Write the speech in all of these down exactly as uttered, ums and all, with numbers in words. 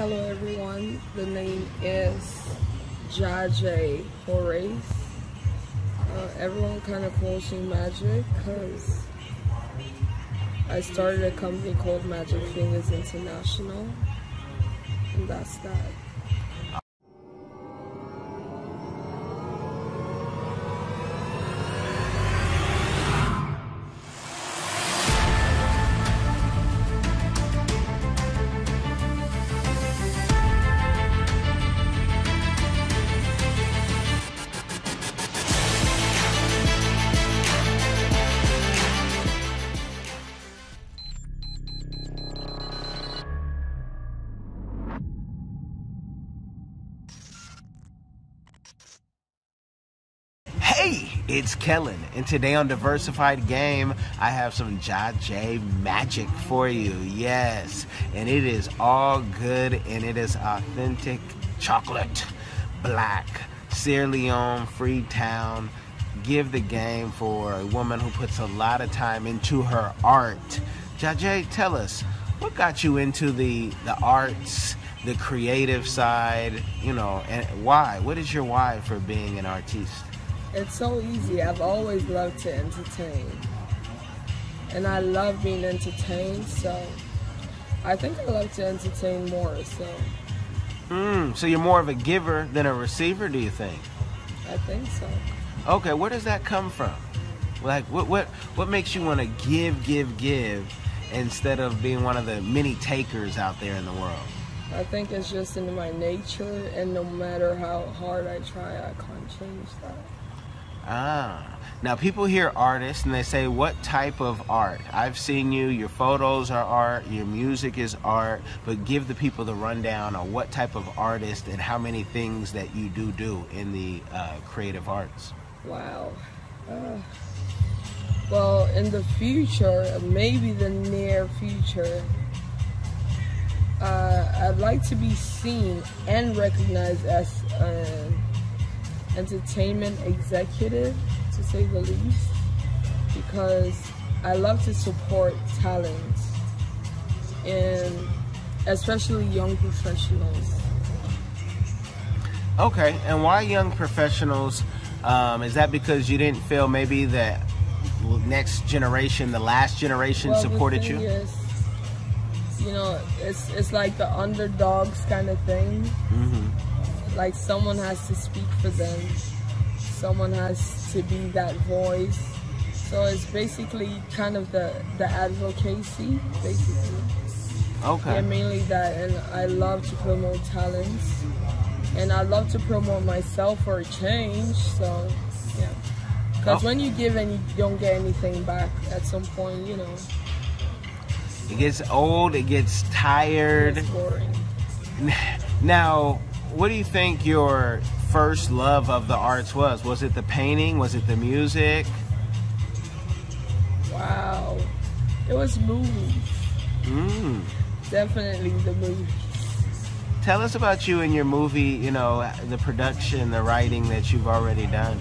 hello everyone. The name is Jaaje Horace. Uh, everyone kind of calls me Magic because I started a company called Magic Fingers International, and that's that. It's Kellen, and today on Diversified Game, I have some Jaaje magic for you. Yes, and it is all good, and it is authentic chocolate, black, Sierra Leone, Freetown. Give the game for a woman who puts a lot of time into her art. Jaaje, tell us, what got you into the, the arts, the creative side, you know, and why? What is your why for being an artiste? It's so easy. I've always loved to entertain, and I love being entertained, so I think I love to entertain more. So mm, so you're more of a giver than a receiver, do you think? I think so. Okay, where does that come from? Like, what what what makes you want to give give give instead of being one of the many takers out there in the world? I think it's just in my nature, and no matter how hard I try, I can't change that. Ah, now people hear artists and they say, what type of art? I've seen you, your photos are art, your music is art, but give the people the rundown on what type of artist and how many things that you do do in the uh, creative arts. Wow. Uh, well, in the future, maybe the near future, uh, I'd like to be seen and recognized as an uh, entertainment executive, to say the least, because I love to support talent, and especially young professionals. Okay, and why young professionals? Um, is that because you didn't feel maybe the next generation, the last generation well, supported you? Is, you know, it's, it's like the underdogs kind of thing. Mm-hmm. Like, someone has to speak for them. Someone has to be that voice. So it's basically kind of the, the advocacy, basically. Okay. And mainly that, and I love to promote talents. And I love to promote myself for a change, so, yeah. Because oh. when you give and you don't get anything back at some point, you know. It gets old, it gets tired. It's boring. Now, what do you think your first love of the arts was? Was it the painting? Was it the music? Wow. It was movies. Mm. Definitely the movies. Tell us about you and your movie, you know, the production, the writing that you've already done.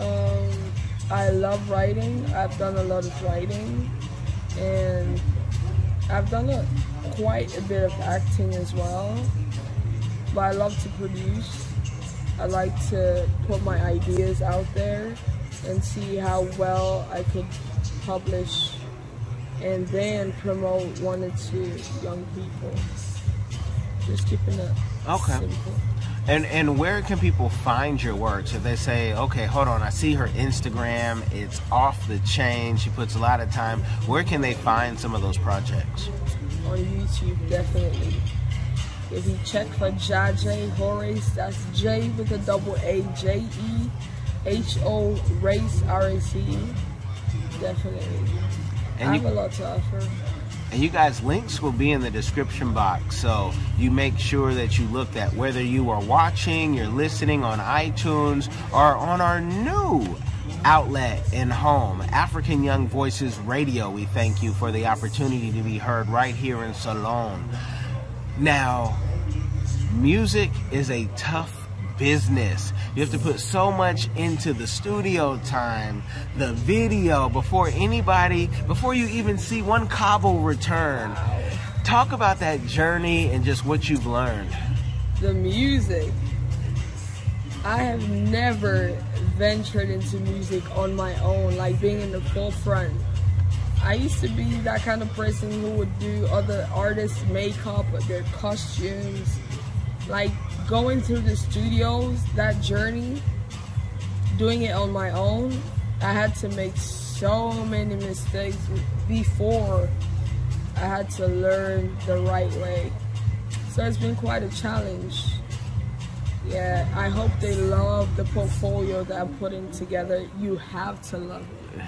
Um, I love writing. I've done a lot of writing. And I've done a, quite a bit of acting as well. But I love to produce. I like to put my ideas out there and see how well I could publish and then promote one or two young people. Just keeping it okay. simple. And, and where can people find your work? So they say, okay, hold on, I see her Instagram, it's off the chain, she puts a lot of time. Where can they find some of those projects? On YouTube, definitely. If you check for Jaaje Horace, that's J with a double A, J E H O, Race, R A C E. Definitely. And I have you, a lot to offer. And you guys' links will be in the description box, so you make sure that you look at whether you are watching, you're listening on iTunes, or on our new outlet and home, African Young Voices Radio. We thank you for the opportunity to be heard right here in Salone. Now, music is a tough business. You have to put so much into the studio time, the video, before anybody, before you even see one cobble return. Talk about that journey and just what you've learned. The music. I have never ventured into music on my own, like being in the forefront. I used to be that kind of person who would do other artists' makeup or their costumes. Like going through the studios, that journey, doing it on my own, I had to make so many mistakes before I had to learn the right way. So it's been quite a challenge. Yeah, I hope they love the portfolio that I'm putting together. You have to love it.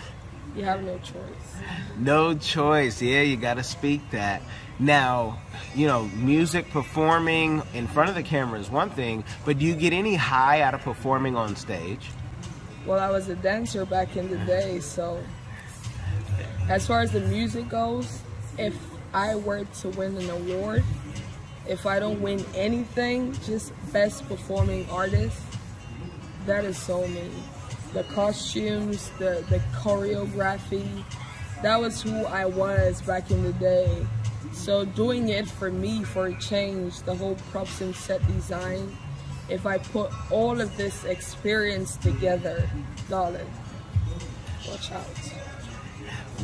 You have no choice. No choice. Yeah, you got to speak that. Now, you know, music, performing in front of the camera is one thing, but do you get any high out of performing on stage? Well, I was a dancer back in the day, so as far as the music goes, if I were to win an award, if I don't win anything, just best performing artist, that is so me. The costumes, the, the choreography, that was who I was back in the day. So doing it for me, for a change, the whole props and set design, if I put all of this experience together, darling, watch out.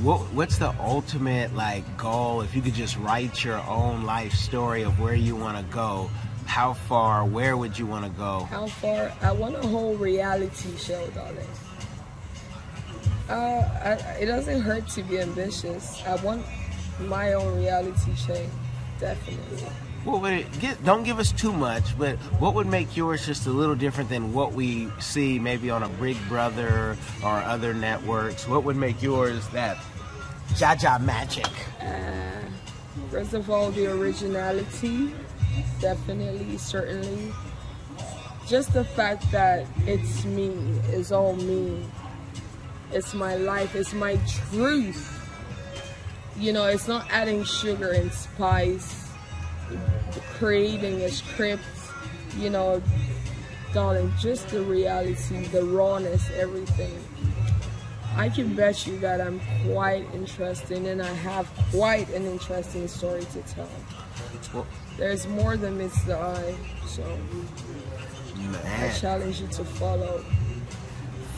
What, what's the ultimate like goal? If you could just write your own life story of where you want to go, how far, where would you want to go? How far? I want a whole reality show, darling. Uh, I, it doesn't hurt to be ambitious. I want my own reality show, definitely. Well, but it, get, don't give us too much, but what would make yours just a little different than what we see maybe on a Big Brother or other networks? What would make yours that Jaaje magic? Uh, first of all, the originality, definitely, certainly. Just the fact that it's me, it's all me. It's my life, it's my truth. You know, it's not adding sugar and spice. Creating a script, you know, darling, just the reality, the rawness, everything. I can bet you that I'm quite interesting and I have quite an interesting story to tell. Well, there's more than meets the eye, so man. I challenge you to follow.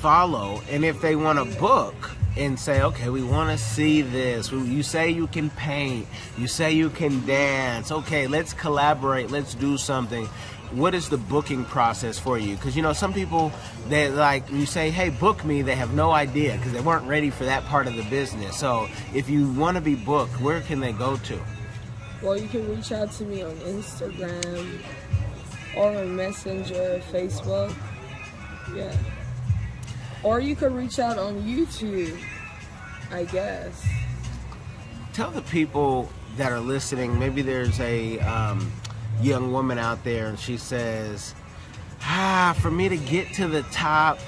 Follow, and if they want a book and say, okay, we want to see this. You say you can paint. You say you can dance. Okay, let's collaborate. Let's do something. What is the booking process for you? Because, you know, some people, they like, you say, hey, book me. They have no idea because they weren't ready for that part of the business. So if you want to be booked, where can they go to? Well, you can reach out to me on Instagram or on Messenger, Facebook. Yeah. Or you could reach out on YouTube, I guess. Tell the people that are listening, maybe there's a um, young woman out there and she says, ah, for me to get to the top,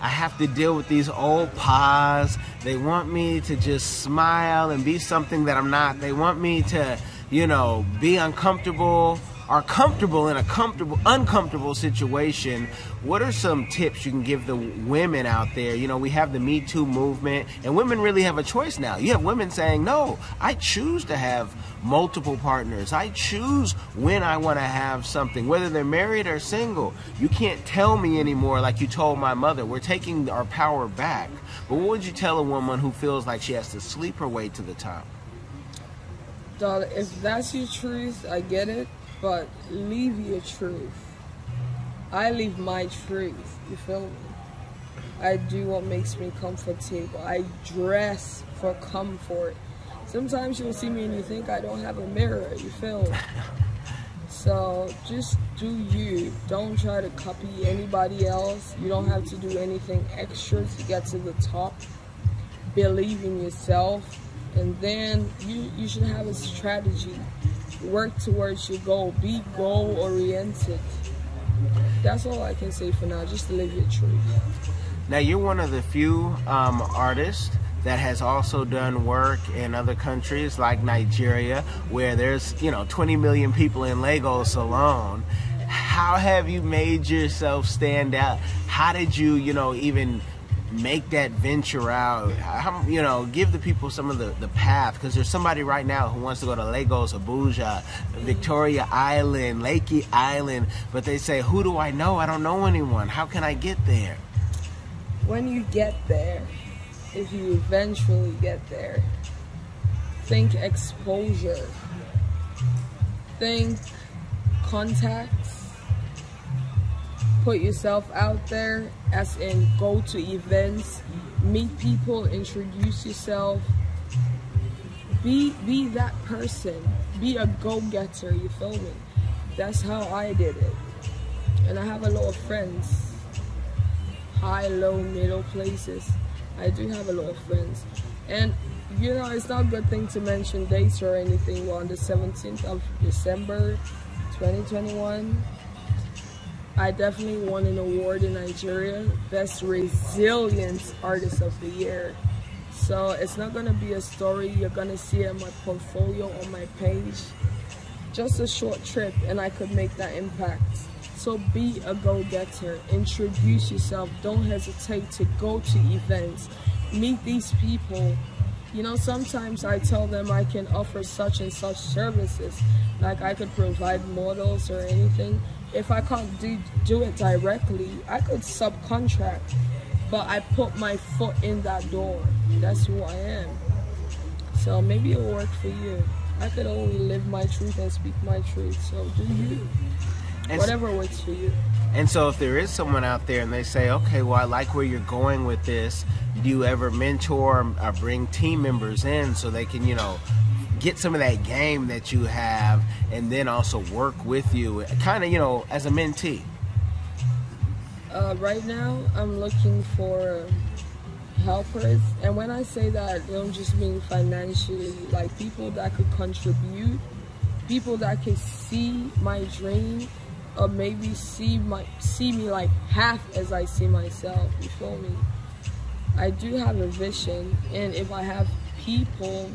I have to deal with these old pa's. They want me to just smile and be something that I'm not. They want me to, you know, be uncomfortable. Are comfortable in a comfortable, uncomfortable situation. What are some tips you can give the women out there? You know, we have the Me Too movement, and women really have a choice now. You have women saying, no, I choose to have multiple partners. I choose when I want to have something, whether they're married or single. You can't tell me anymore like you told my mother. We're taking our power back. But what would you tell a woman who feels like she has to sleep her way to the top? Darling, if that's your truth, I get it. But leave your truth. I leave my truth, you feel me? I do what makes me comfortable. I dress for comfort. Sometimes you'll see me and you think I don't have a mirror, you feel me? So just do you. Don't try to copy anybody else. You don't have to do anything extra to get to the top. Believe in yourself. And then you, you should have a strategy. Work towards your goal. Be goal-oriented. That's all I can say for now. Just live your truth. Now, you're one of the few um, artists that has also done work in other countries like Nigeria, where there's, you know, twenty million people in Lagos, Salone. How have you made yourself stand out? How did you, you know, even make that venture out, you know, give the people some of the, the path, because there's somebody right now who wants to go to Lagos, Abuja, Victoria Island, Lekki Island, but they say, who do I know? I don't know anyone. How can I get there? When you get there, if you eventually get there, think exposure, think contacts, put yourself out there, as in go to events, meet people, introduce yourself, be be that person, be a go-getter, you feel me? That's how I did it. And I have a lot of friends, high, low, middle places. I do have a lot of friends. And you know, it's not a good thing to mention dates or anything. Well, on the seventeenth of December twenty twenty-one, I definitely won an award in Nigeria, Best Resilience Artist of the Year. So it's not gonna be a story you're gonna see in my portfolio on my page. Just a short trip and I could make that impact. So be a go-getter, introduce yourself, don't hesitate to go to events, meet these people. You know, sometimes I tell them I can offer such and such services, like I could provide models or anything. If I can't do, do it directly, I could subcontract, but I put my foot in that door. That's who I am. So maybe it'll work for you. I could only live my truth and speak my truth, so do you. And whatever works for you. And so if there is someone out there and they say, okay, well, I like where you're going with this, do you ever mentor or bring team members in so they can, you know, get some of that game that you have and then also work with you, kind of, you know, as a mentee? Uh, right now, I'm looking for helpers. And when I say that, I don't just mean financially, like people that could contribute, people that could see my dream, or maybe see my see me like half as I see myself, you feel me? I do have a vision, and if I have people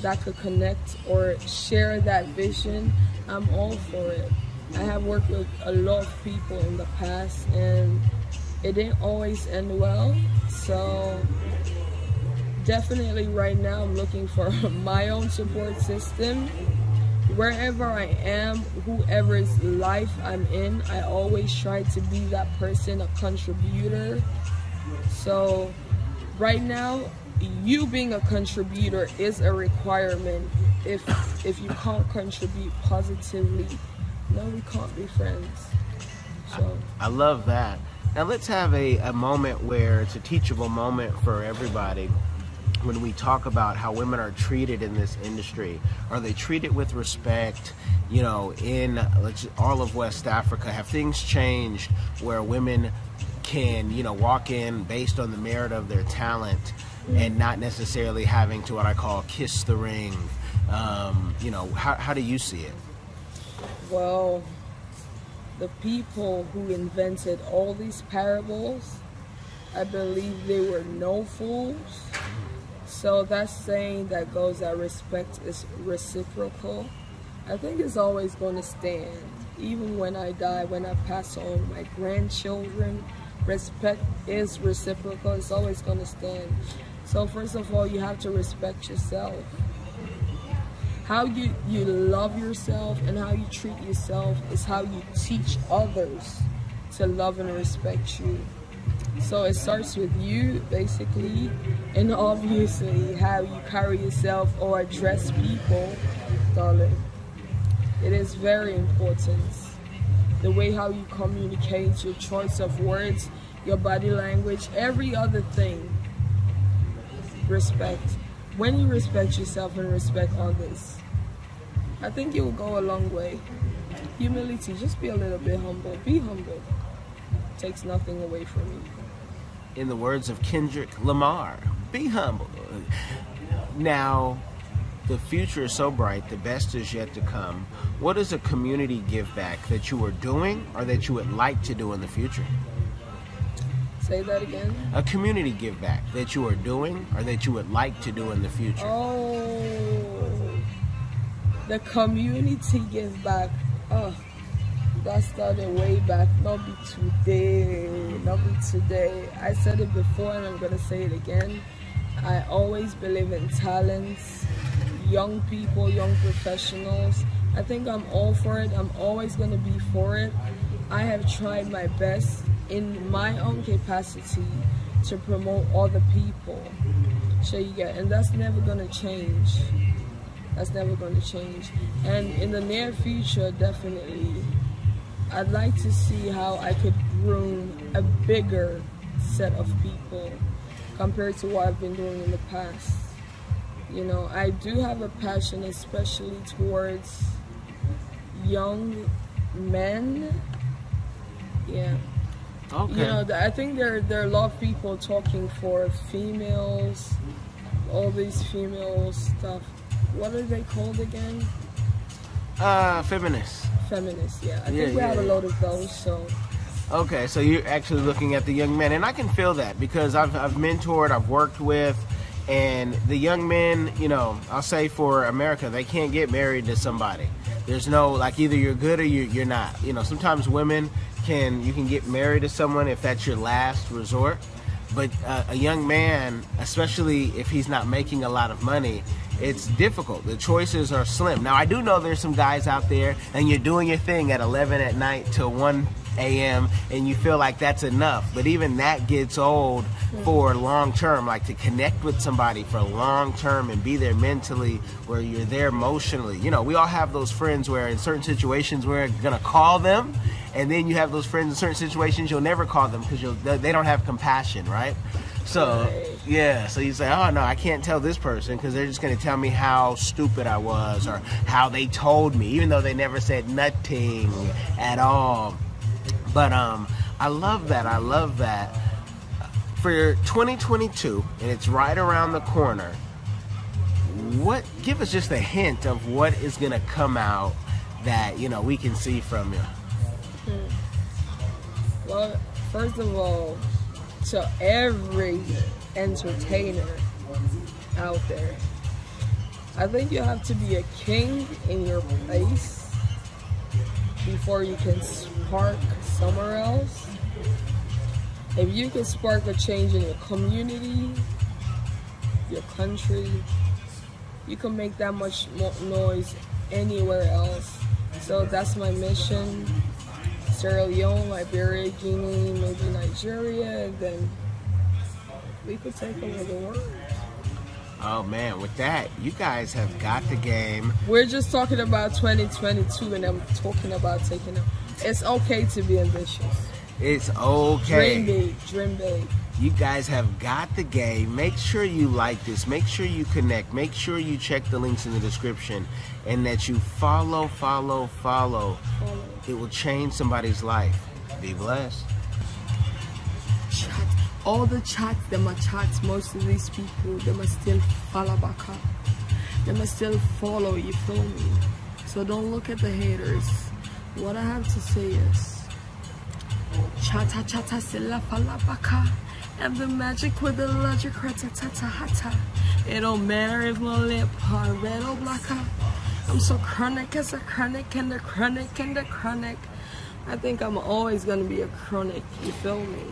that could connect or share that vision, I'm all for it. I have worked with a lot of people in the past, and it didn't always end well, so definitely right now I'm looking for my own support system. Wherever I am, whoever's life I'm in, I always try to be that person, a contributor. So right now, you being a contributor is a requirement. If if you can't contribute positively, no, we can't be friends. So I, I love that. Now let's have a, a moment where it's a teachable moment for everybody. When we talk about how women are treated in this industry, are they treated with respect? You know, in all of West Africa, have things changed where women can, you know, walk in based on the merit of their talent and not necessarily having to what I call kiss the ring? Um, you know, how, how do you see it? Well, the people who invented all these parables, I believe they were no fools. So that saying that goes that respect is reciprocal, I think it's always going to stand. Even when I die, when I pass on, my grandchildren, respect is reciprocal. It's always going to stand. So first of all, you have to respect yourself. How you, you love yourself and how you treat yourself is how you teach others to love and respect you. So it starts with you, basically, and obviously how you carry yourself or address people, darling. It is very important. The way how you communicate, your choice of words, your body language, every other thing. Respect. When you respect yourself and respect others, I think you will go a long way. Humility, just be a little bit humble. Be humble. Takes nothing away from you. In the words of Kendrick Lamar, be humble. Now, the future is so bright, the best is yet to come. What is a community give back that you are doing or that you would like to do in the future? Say that again? A community give back that you are doing or that you would like to do in the future. Oh, the community give back. Oh, that started way back, not be today, not be today. I said it before and I'm gonna say it again. I always believe in talents, young people, young professionals. I think I'm all for it. I'm always gonna be for it. I have tried my best in my own capacity to promote other people. So you get, and that's never gonna change. That's never gonna change. And in the near future, definitely, I'd like to see how I could groom a bigger set of people compared to what I've been doing in the past. You know, I do have a passion, especially towards young men. Yeah. Okay. You know, I think there there are a lot of people talking for females, all these female stuff. What are they called again? Uh, feminists. Feminists, yeah. I think yeah, we yeah, have yeah. a lot of those. So. Okay, so you're actually looking at the young men, and I can feel that because I've I've mentored, I've worked with. And the young men, you know, I'll say for America, they can't get married to somebody. There's no, like, either you're good or you, you're not. You know, sometimes women can, you can get married to someone if that's your last resort. But uh, a young man, especially if he's not making a lot of money, it's difficult. The choices are slim. Now, I do know there's some guys out there, and you're doing your thing at eleven at night till one a m and you feel like that's enough, but even that gets old for long term. Like, to connect with somebody for long term and be there mentally, where you're there emotionally. You know, we all have those friends where in certain situations we're gonna call them, and then you have those friends in certain situations you'll never call them because you'll they don't have compassion, right? So yeah, so you say, oh no, I can't tell this person because they're just gonna tell me how stupid I was, or how they told me, even though they never said nothing at all. But um, I love that, I love that. For twenty twenty-two, and it's right around the corner, what, give us just a hint of what is gonna come out that, you know, we can see from you. Hmm. Well, first of all, to every entertainer out there, I think you have to be a king in your place before you can spark somewhere else. If you can spark a change in your community, your country, you can make that much more noise anywhere else. So that's my mission. Sierra Leone, Liberia, Guinea, maybe Nigeria, and then we could take over the world. Oh man, with that, you guys have got the game. We're just talking about twenty twenty-two, and I'm talking about taking up. It's okay to be ambitious. It's okay. Dream big, dream big. You guys have got the game. Make sure you like this. Make sure you connect. Make sure you check the links in the description, and that you follow, follow, follow. follow. It will change somebody's life. Be blessed. Shut up. All the chats, them are chats, most of these people, they must still follow back up. They must still follow, you feel me? So don't look at the haters. What I have to say is, chata chata sila fala baka, and the magic with the logic ratatata hata. It don't matter if my lip are red or black. I'm so chronic as a chronic and a chronic and a chronic. I think I'm always gonna be a chronic, you feel me?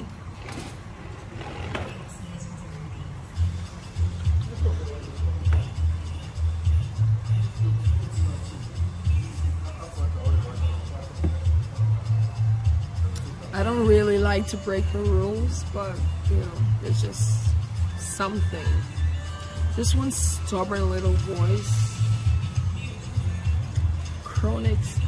I don't really like to break the rules, but you know, it's just something. Just one stubborn little voice. Chronics.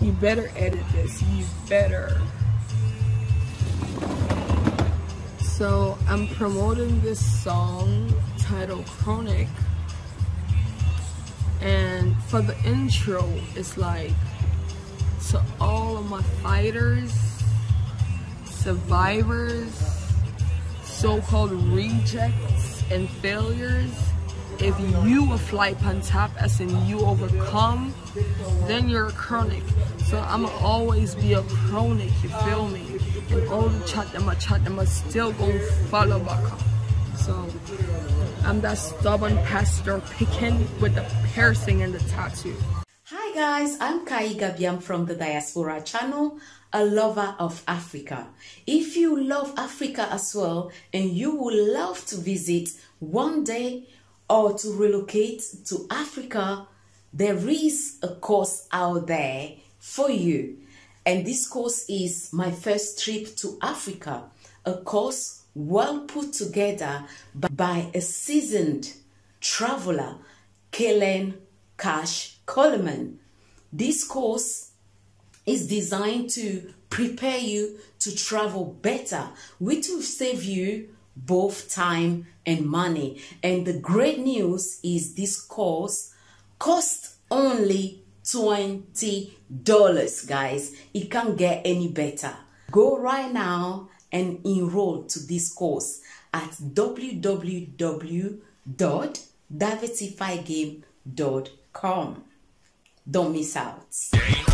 You better edit this. You better. So I'm promoting this song titled Chronic. And for the intro, it's like, to all of my fighters, survivors, so-called rejects and failures, if you a fly on top, as in you overcome, then you're a chronic. So I'ma always be a chronic, you feel me? And all the chat them I chat them I still go follow back up. So I'm that stubborn pastor picking with the piercing and the tattoo. Hi Hi guys, I'm Kai Gabiam from the Diaspora channel, a lover of Africa. If you love Africa as well and you would love to visit one day or to relocate to Africa, there is a course out there for you. And this course is My First Trip to Africa, a course well put together by a seasoned traveler, Kellen Cash Coleman. This course is designed to prepare you to travel better, which will save you both time and money. And the great news is this course costs only twenty dollars, guys. It can't get any better. Go right now and enroll to this course at w w w dot diversify game dot com. Don't miss out.